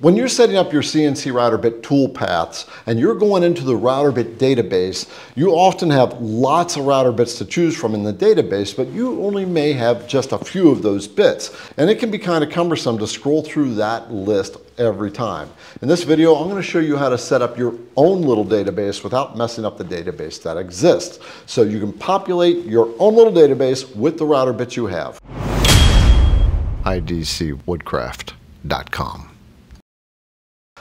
When you're setting up your CNC router bit toolpaths and you're going into the router bit database, you often have lots of router bits to choose from in the database, but you only may have just a few of those bits. And it can be kind of cumbersome to scroll through that list every time. In this video, I'm going to show you how to set up your own little database without messing up the database that exists. So you can populate your own little database with the router bits you have. IDCwoodcraft.com.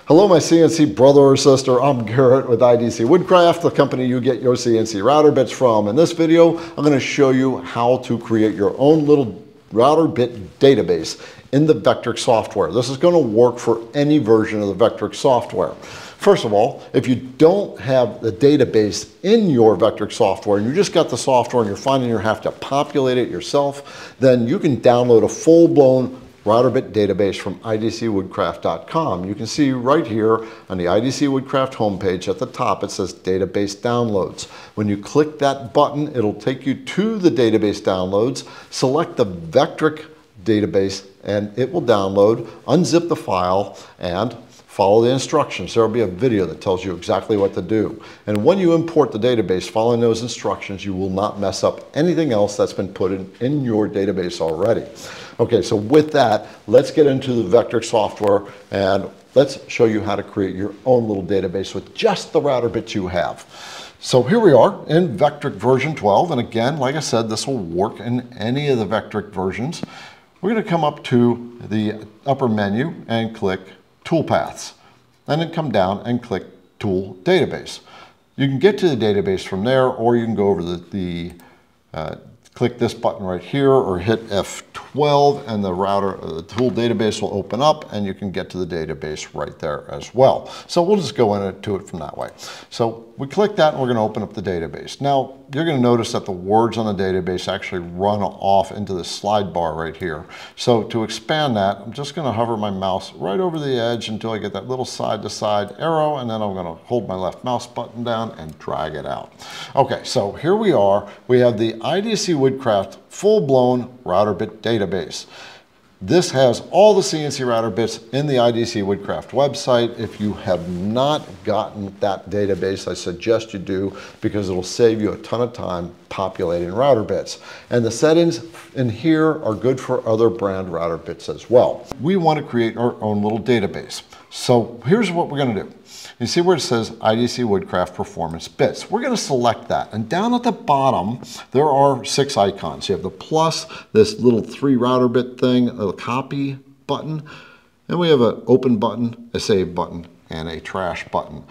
Hello, my CNC brother or sister. I'm Garrett with IDC Woodcraft, the company you get your CNC router bits from. In this video, I'm going to show you how to create your own little router bit database in the Vectric software. This is going to work for any version of the Vectric software. First of all, if you don't have the database in your Vectric software and you just got the software and you're finding you have to populate it yourself, then you can download a full-blown router bit database from IDCwoodcraft.com. You can see right here on the IDC Woodcraft homepage at the top, it says database downloads. When you click that button, it'll take you to the database downloads, select the Vectric database, and it will download, unzip the file, and follow the instructions. There'll be a video that tells you exactly what to do. And when you import the database, following those instructions, you will not mess up anything else that's been put in your database already. Okay, so with that, let's get into the Vectric software and let's show you how to create your own little database with just the router bits you have. So here we are in Vectric version 12. And again, like I said, this will work in any of the Vectric versions. We're going to come up to the upper menu and click Toolpaths, and then come down and click Tool Database. You can get to the database from there, or you can go over click this button right here, or hit F12, and the tool database will open up, and you can get to the database right there as well. So we'll just go into it from that way. So we click that, and we're going to open up the database. Now you're going to notice that the words on the database actually run off into the slide bar right here. So to expand that, I'm just going to hover my mouse right over the edge until I get that little side-to-side arrow, and then I'm going to hold my left mouse button down and drag it out. Okay, so here we are. We have the IDC Woodcraft full-blown router bit database. This has all the CNC router bits in the IDC Woodcraft website. If you have not gotten that database, I suggest you do, because it'll save you a ton of time populating router bits. And the settings in here are good for other brand router bits as well. We want to create our own little database. So here's what we're going to do. You see where it says IDC Woodcraft Performance Bits. We're going to select that. And down at the bottom, there are 6 icons. You have the plus, this little 3 router bit thing, a copy button, and we have an open button, a save button, and a trash button.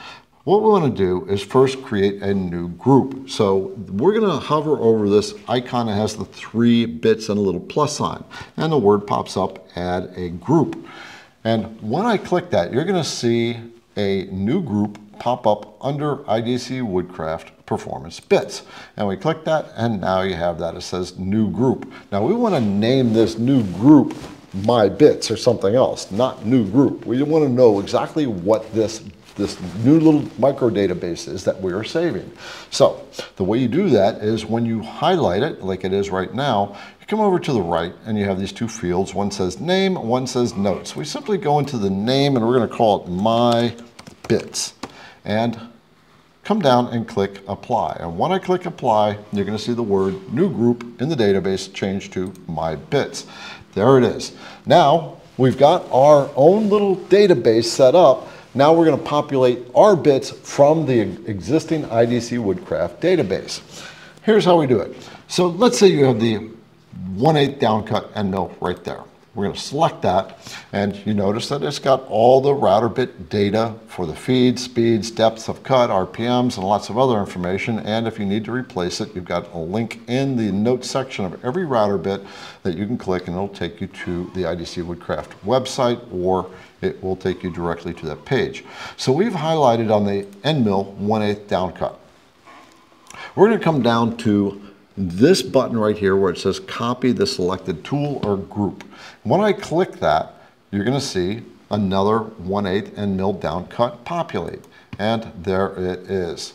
What we want to do is first create a new group. So we're going to hover over this icon that has the 3 bits and a little plus sign. And the word pops up, add a group. And when I click that, you're going to see a new group pop up under IDC Woodcraft Performance Bits. And we click that, and now you have that. It says new group. Now we want to name this new group My Bits or something else, not new group. We want to know exactly what this new little micro database is that we are saving. So the way you do that is when you highlight it, like it is right now, you come over to the right and you have these 2 fields. One says name, one says notes. We simply go into the name and we're going to call it My Bits and come down and click apply. And when I click apply, you're going to see the word new group in the database change to My Bits. There it is. Now we've got our own little database set up. Now we're going to populate our bits from the existing IDC Woodcraft database. Here's how we do it. So let's say you have the 1/8 downcut end mill right there. We're going to select that, and you notice that it's got all the router bit data for the feed, speeds, depths of cut, RPMs, and lots of other information. And if you need to replace it, you've got a link in the notes section of every router bit that you can click, and it'll take you to the IDC Woodcraft website, or it will take you directly to that page. So we've highlighted on the end mill 1/8 downcut. We're going to come down to this button right here where it says copy the selected tool or group. When I click that, you're going to see another 1/8 end mill downcut populate. And there it is.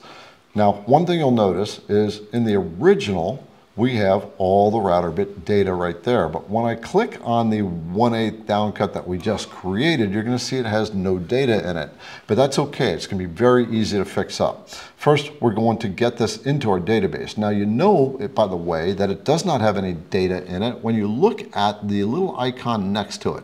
Now, one thing you'll notice is in the original, we have all the router bit data right there. But when I click on the 1/8 downcut that we just created, you're gonna see it has no data in it, but that's okay. It's gonna be very easy to fix up. First, we're going to get this into our database. Now you know, by the way, that it does not have any data in it when you look at the little icon next to it.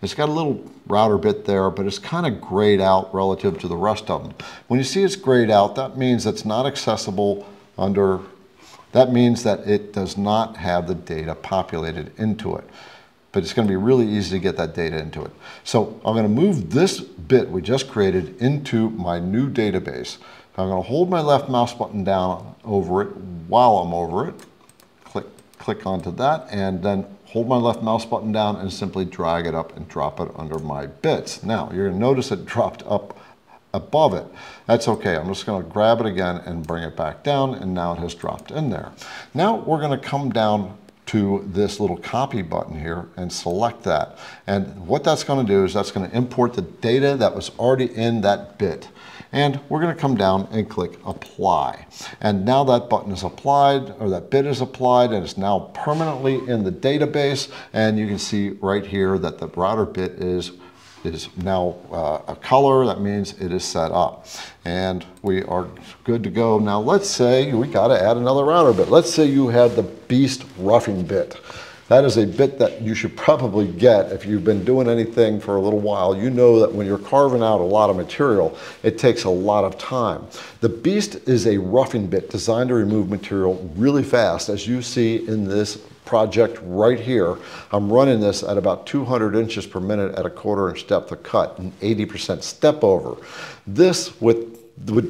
It's got a little router bit there, but it's kind of grayed out relative to the rest of them. When you see it's grayed out, that means it's not accessible under, that means that it does not have the data populated into it. But it's going to be really easy to get that data into it. So I'm going to move this bit we just created into my new database. I'm going to hold my left mouse button down over it while I'm over it. Click onto that and then hold my left mouse button down and simply drag it up and drop it under my bits. Now you're gonna notice it dropped up above it. That's okay, I'm just gonna grab it again and bring it back down, and now it has dropped in there. Now we're gonna come down to this little copy button here and select that. And what that's gonna do is that's gonna import the data that was already in that bit. And we're gonna come down and click apply. And now that button is applied, or that bit is applied, and it's now permanently in the database. And you can see right here that the router bit is now a color. That means it is set up. And we are good to go. Now let's say we gotta add another router bit. Let's say you have the Beast Roughing Bit. That is a bit that you should probably get if you've been doing anything for a little while. You know that when you're carving out a lot of material, it takes a lot of time. The Beast is a roughing bit designed to remove material really fast, as you see in this project right here. I'm running this at about 200 inches per minute at a 1/4 inch depth of cut and 80% step over. This would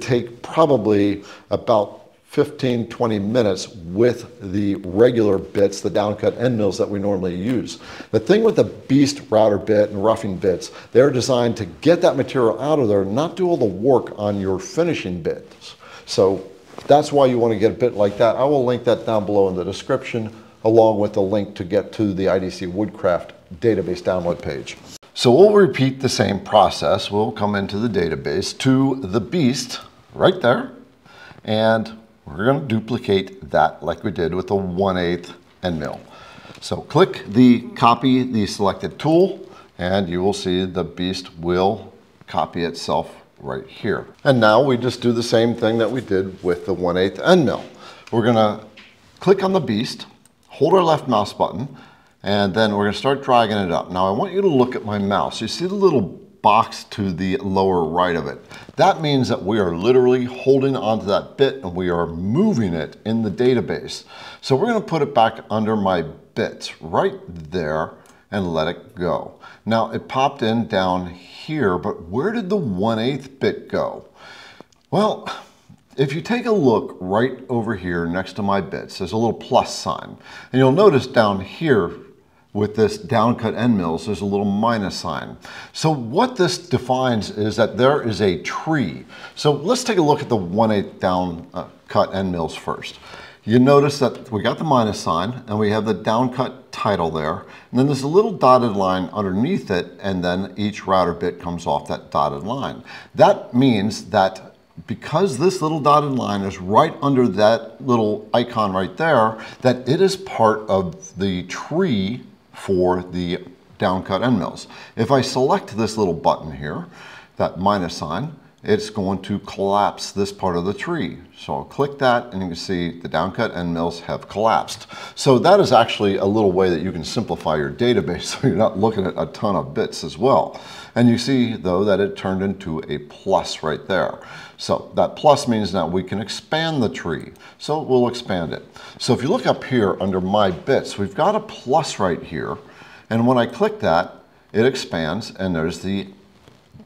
take probably about 15-20 minutes with the regular bits, the downcut end mills that we normally use. The thing with the Beast router bit and roughing bits, they're designed to get that material out of there, not do all the work on your finishing bits. So that's why you want to get a bit like that. I will link that down below in the description, along with the link to get to the IDC Woodcraft database download page. So we'll repeat the same process. We'll come into the database to the Beast right there, and we're going to duplicate that like we did with the 1/8 end mill. So click the copy the selected tool, and you will see the Beast will copy itself right here. And now we just do the same thing that we did with the 1/8 end mill. We're going to click on the Beast, hold our left mouse button, and then we're going to start dragging it up. Now I want you to look at my mouse. You see the little box to the lower right of it. That means that we are literally holding onto that bit and we are moving it in the database. So we're going to put it back under my bits right there and let it go. Now it popped in down here, but where did the 1/8 bit go? Well, if you take a look right over here next to my bits, there's a little plus sign, and you'll notice down here with this downcut end mills, there's a little minus sign. So what this defines is that there is a tree. So let's take a look at the 1/8 downcut end mills first. You notice that we got the minus sign and we have the downcut title there. And then there's a little dotted line underneath it, and then each router bit comes off that dotted line. That means that because this little dotted line is right under that little icon right there, that it is part of the tree for the downcut end mills. If I select this little button here, that minus sign, it's going to collapse this part of the tree. So I'll click that and you can see the downcut end mills have collapsed. So that is actually a little way that you can simplify your database so you're not looking at a ton of bits as well. And you see though that it turned into a plus right there. So that plus means now we can expand the tree. So we'll expand it. So if you look up here under my bits, we've got a plus right here. And when I click that, it expands and there's the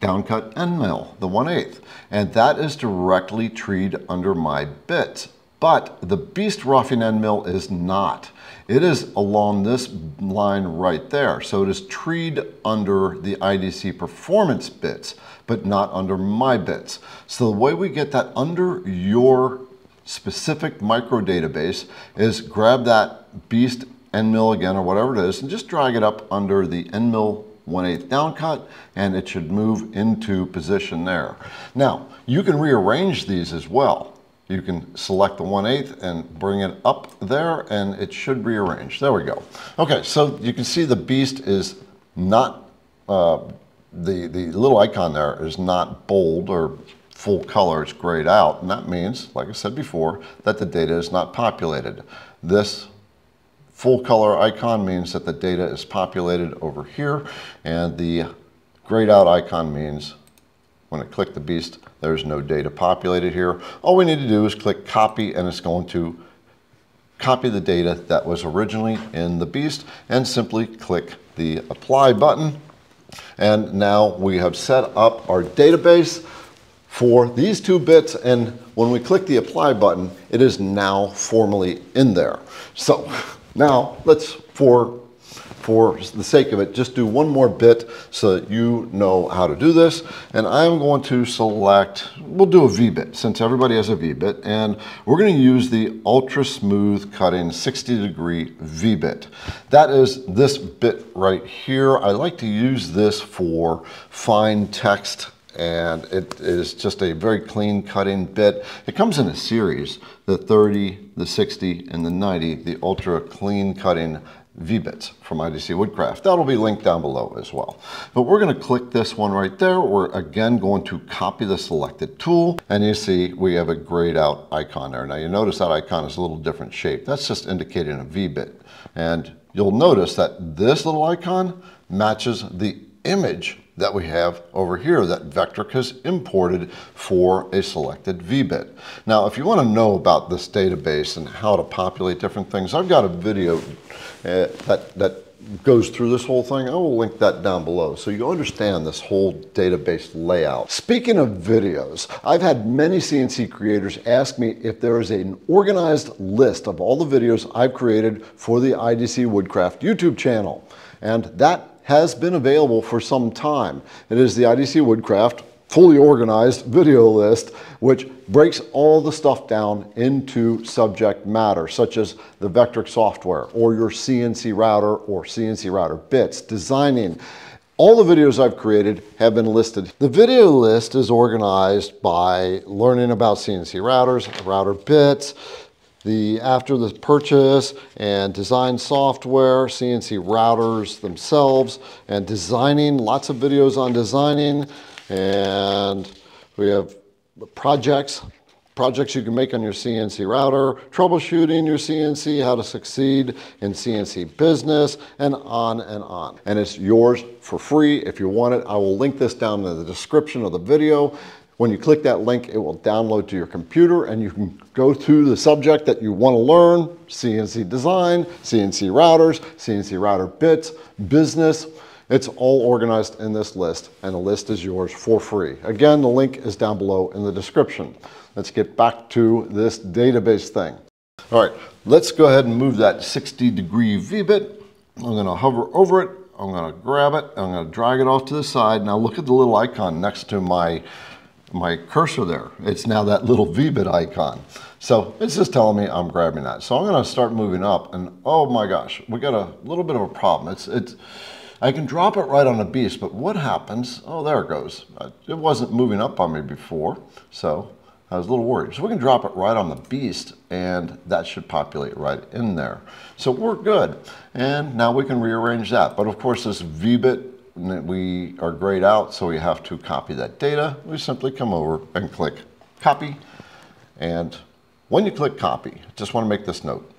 downcut end mill, the 1/8, and that is directly treed under my bits. But the Beast roughing end mill is not. It is along this line right there. So it is treed under the IDC performance bits, but not under my bits. So the way we get that under your specific micro database is grab that Beast end mill again, or whatever it is, and just drag it up under the end mill 1/8 downcut, and it should move into position there. Now, you can rearrange these as well. You can select the 1/8 and bring it up there, and it should rearrange. There we go. Okay, so you can see the Beast is not, the little icon there is not bold or full color, it's grayed out, and that means, like I said before, that the data is not populated. This full color icon means that the data is populated over here, and the grayed out icon means when I click the Beast, there's no data populated here. All we need to do is click copy, and it's going to copy the data that was originally in the Beast, and simply click the apply button. And now we have set up our database for these two bits, and when we click the apply button, it is now formally in there. So now let's, for the sake of it, just do one more bit so that you know how to do this. And I'm going to select, we'll do a V-bit since everybody has a V-bit, and we're going to use the ultra smooth cutting 60-degree V-bit. That is this bit right here. I like to use this for fine text, and it is just a very clean cutting bit. It comes in a series, the 30, the 60, and the 90, the ultra clean cutting V-bits from IDC Woodcraft. That'll be linked down below as well. But we're going to click this one right there. We're again going to copy the selected tool, and you see we have a grayed out icon there. Now you notice that icon is a little different shape. That's just indicating a V-bit. And you'll notice that this little icon matches the image that we have over here that Vectric has imported for a selected V-bit. Now, if you want to know about this database and how to populate different things, I've got a video that goes through this whole thing. I will link that down below so you understand this whole database layout. Speaking of videos, I've had many CNC creators ask me if there is an organized list of all the videos I've created for the IDC Woodcraft YouTube channel, and that has been available for some time. It is the IDC Woodcraft fully organized video list, which breaks all the stuff down into subject matter, such as the Vectric software or your CNC router or CNC router bits, designing. All the videos I've created have been listed. The video list is organized by learning about CNC routers, router bits, the after the purchase and design software, CNC routers themselves, and designing, lots of videos on designing. And we have projects you can make on your CNC router, troubleshooting your CNC, how to succeed in CNC business, and on and on. And it's yours for free if you want it. I will link this down in the description of the video. When you click that link, it will download to your computer, and you can go through the subject that you want to learn, CNC design, CNC routers, CNC router bits, business. It's all organized in this list, and the list is yours for free. Again, the link is down below in the description. Let's get back to this database thing. All right, let's go ahead and move that 60-degree V-bit. I'm going to hover over it. I'm going to grab it. I'm going to drag it off to the side. Now look at the little icon next to my cursor there. It's now that little V-bit icon. So it's just telling me I'm grabbing that. So I'm going to start moving up, and oh my gosh, we got a little bit of a problem. I can drop it right on the Beast, but what happens? Oh, there it goes. It wasn't moving up on me before, so I was a little worried. So we can drop it right on the Beast, and that should populate right in there. So we're good. And now we can rearrange that. But of course, this V-bit, we are grayed out, so we have to copy that data. We simply come over and click copy. And when you click copy, just want to make this note.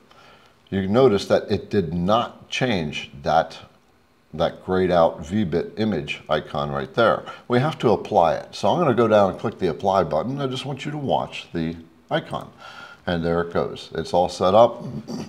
You notice that it did not change that grayed out V-bit image icon right there. We have to apply it. So I'm going to go down and click the apply button. I just want you to watch the icon. And there it goes. It's all set up,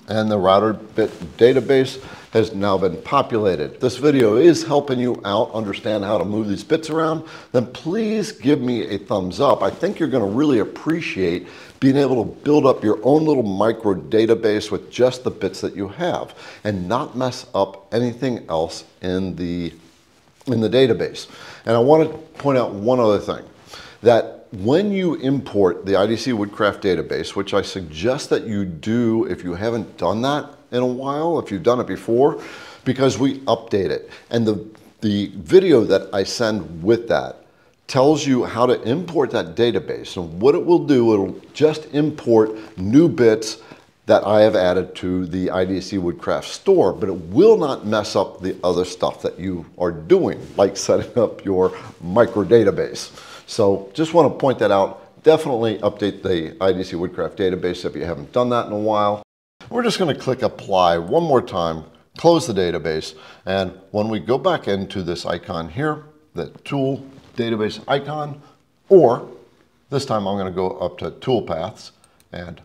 and the router bit database has now been populated. This video is helping you out understand how to move these bits around. Then please give me a thumbs up. I think you're going to really appreciate being able to build up your own little micro database with just the bits that you have and not mess up anything else in the database. And I want to point out one other thing, that when you import the IDC Woodcraft database, which I suggest that you do if you haven't done that in a while, if you've done it before, because we update it. And the video that I send with that tells you how to import that database. And what it will do, it'll just import new bits that I have added to the IDC Woodcraft store, but it will not mess up the other stuff that you are doing, like setting up your micro database. So just want to point that out. Definitely update the IDC Woodcraft database if you haven't done that in a while. We're just going to click apply one more time, close the database, and when we go back into this icon here, the tool database icon, or this time I'm going to go up to tool paths and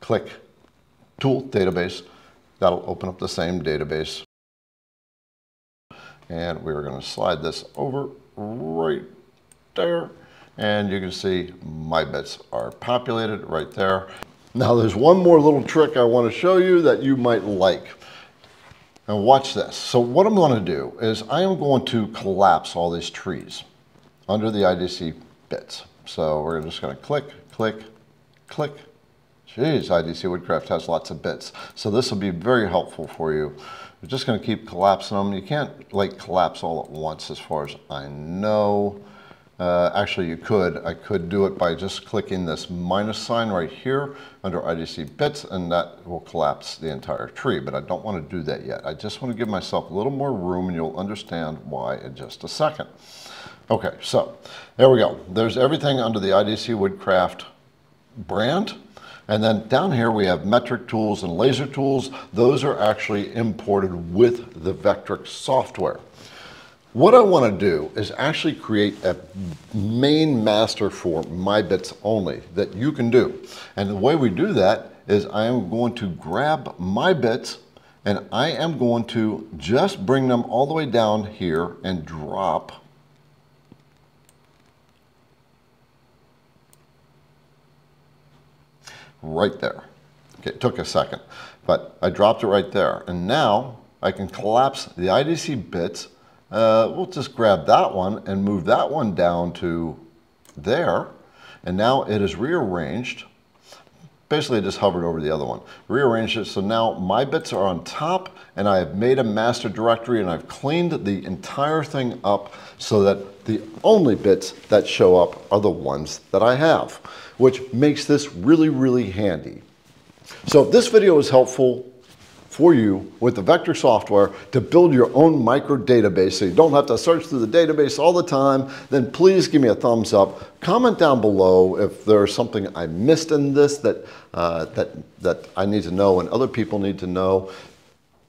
click tool database. That'll open up the same database. And we're going to slide this over right there. And you can see my bits are populated right there. Now there's one more little trick I want to show you that you might like. And watch this. So what I'm going to do is I am going to collapse all these trees under the IDC bits. So we're just going to click, click, click. Jeez, IDC Woodcraft has lots of bits. So this will be very helpful for you. We're just going to keep collapsing them. You can't like collapse all at once as far as I know. Actually, you could. I could do it by just clicking this minus sign right here under IDC bits, and that will collapse the entire tree, but I don't want to do that yet. I just want to give myself a little more room, and you'll understand why in just a second. Okay, so there we go. There's everything under the IDC Woodcraft brand. And then down here we have metric tools and laser tools. Those are actually imported with the Vectric software. What I want to do is actually create a main master for my bits only that you can do. And the way we do that is I am going to grab my bits and I am going to just bring them all the way down here and drop right there. Okay, it took a second, but I dropped it right there. And now I can collapse the IDC bits. We'll just grab that one and move that one down to there. And now it is rearranged. Basically, I just hovered over the other one, rearranged it. So now my bits are on top and I have made a master directory and I've cleaned the entire thing up so that the only bits that show up are the ones that I have, which makes this really, really handy. So if this video is helpful for you with the Vectric software to build your own micro database so you don't have to search through the database all the time, then please give me a thumbs up. Comment down below if there's something I missed in this that I need to know and other people need to know.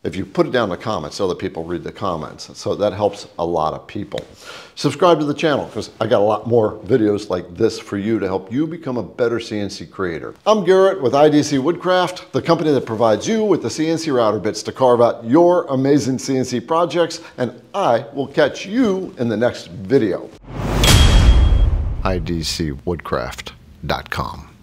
If you put it down in the comments, other people read the comments. So that helps a lot of people. Subscribe to the channel because I got a lot more videos like this for you to help you become a better CNC creator. I'm Garrett with IDC Woodcraft, the company that provides you with the CNC router bits to carve out your amazing CNC projects, and I will catch you in the next video. IDCwoodcraft.com